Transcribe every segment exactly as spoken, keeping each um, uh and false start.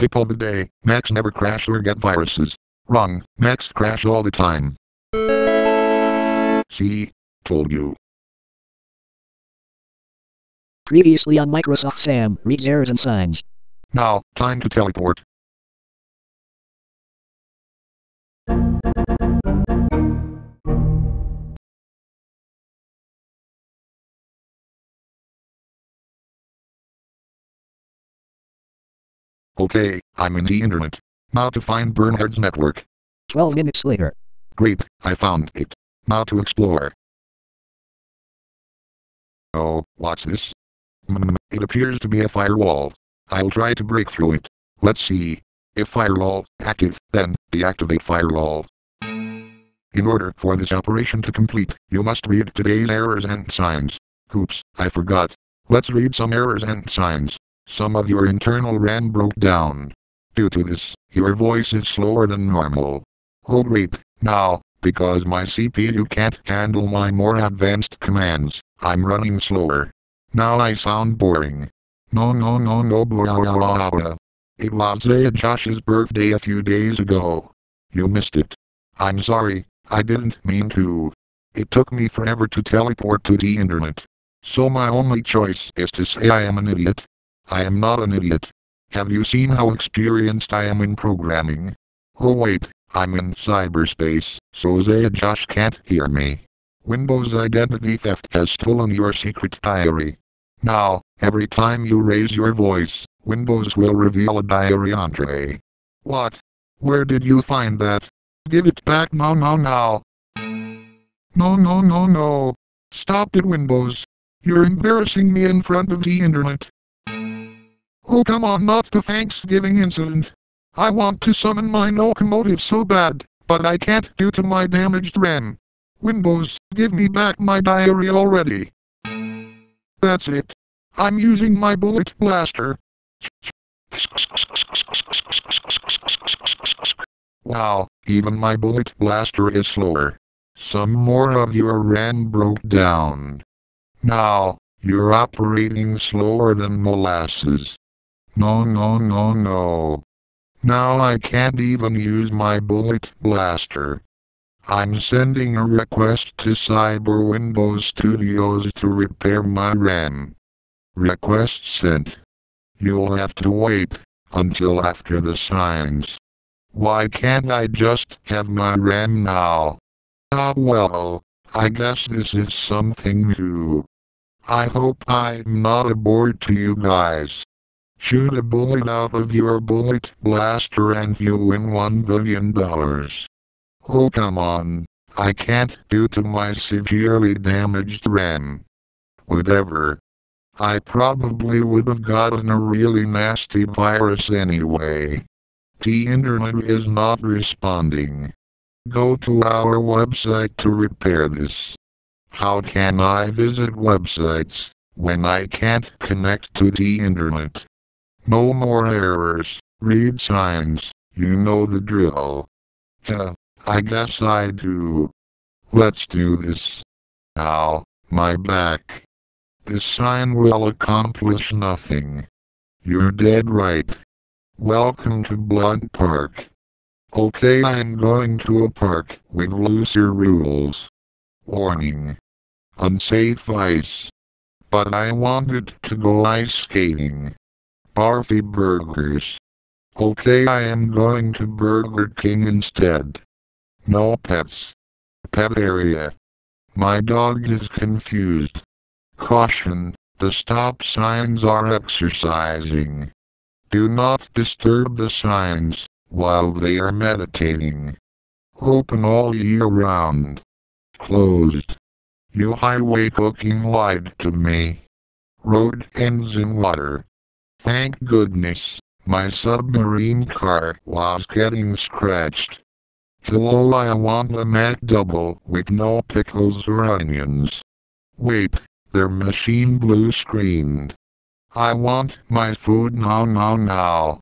Tip of the day, Macs never crash or get viruses. Wrong, Macs crash all the time. See? Told you. Previously on Microsoft Sam, reads errors and signs. Now, time to teleport. Okay, I'm in the internet. Now to find Bernard's network. Twelve minutes later. Great, I found it. Now to explore. Oh, what's this? Mm-hmm. It appears to be a firewall. I'll try to break through it. Let's see. If firewall, active, then, deactivate firewall. In order for this operation to complete, you must read today's errors and signs. Oops, I forgot. Let's read some errors and signs. Some of your internal RAM broke down. Due to this, your voice is slower than normal. Oh great, now, because my C P U can't handle my more advanced commands, I'm running slower. Now I sound boring. No no no no blah blah blah blah. It was uh, Josh's birthday a few days ago. You missed it. I'm sorry, I didn't mean to. It took me forever to teleport to the internet. So my only choice is to say I am an idiot. I am not an idiot. Have you seen how experienced I am in programming? Oh wait, I'm in cyberspace, so Zaya Josh can't hear me. Windows identity theft has stolen your secret diary. Now, every time you raise your voice, Windows will reveal a diary entree. What? Where did you find that? Give it back now now now. No no no no. Stop it, Windows. You're embarrassing me in front of the internet. Oh come on, not the Thanksgiving incident. I want to summon my locomotive so bad, but I can't due to my damaged RAM. Windows, give me back my diary already. That's it. I'm using my bullet blaster. Wow, even my bullet blaster is slower. Some more of your RAM broke down. Now, you're operating slower than molasses. No no no no. Now I can't even use my bullet blaster. I'm sending a request to Cyber Windows Studios to repair my RAM. Request sent. You'll have to wait until after the signs. Why can't I just have my RAM now? Ah well, I guess this is something new. I hope I'm not a bore to you guys. Shoot a bullet out of your bullet blaster and you win one billion dollars. Oh come on, I can't due to my severely damaged RAM. Whatever. I probably would have gotten a really nasty virus anyway. The internet is not responding. Go to our website to repair this. How can I visit websites when I can't connect to the internet? No more errors, read signs, you know the drill. Huh, I guess I do. Let's do this. Ow, my back. This sign will accomplish nothing. You're dead right. Welcome to Blood Park. Okay, I'm going to a park with looser rules. Warning. Unsafe ice. But I wanted to go ice skating. Garfi Burgers. Okay, I am going to Burger King instead. No pets. Pet area. My dog is confused. Caution, the stop signs are exercising. Do not disturb the signs while they are meditating. Open all year round. Closed. You highway cooking lied to me. Road ends in water. Thank goodness, my submarine car was getting scratched. Hello, I want a Mac Double with no pickles or onions. Wait, their machine blue screened. I want my food now now now.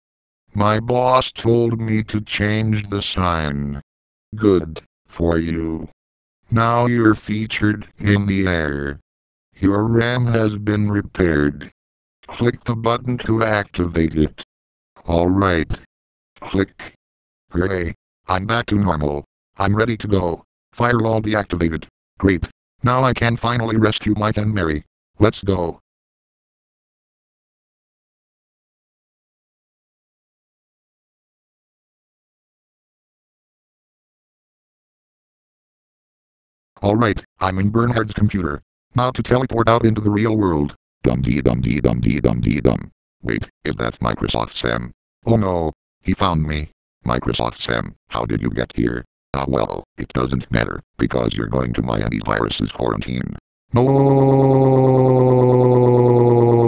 My boss told me to change the sign. Good, for you. Now you're featured in the air. Your RAM has been repaired. Click the button to activate it. Alright. Click. Hooray. I'm back to normal. I'm ready to go. Firewall deactivated. Great. Now I can finally rescue Mike and Mary. Let's go. Alright, I'm in Bernard's computer. Now to teleport out into the real world. Dum-dee-dum-dee-dum-dee-dum-dee-dum. Wait, is that Microsoft Sam? Oh no, he found me. Microsoft Sam, how did you get here? Ah well, it doesn't matter, because you're going to my antivirus's quarantine. No.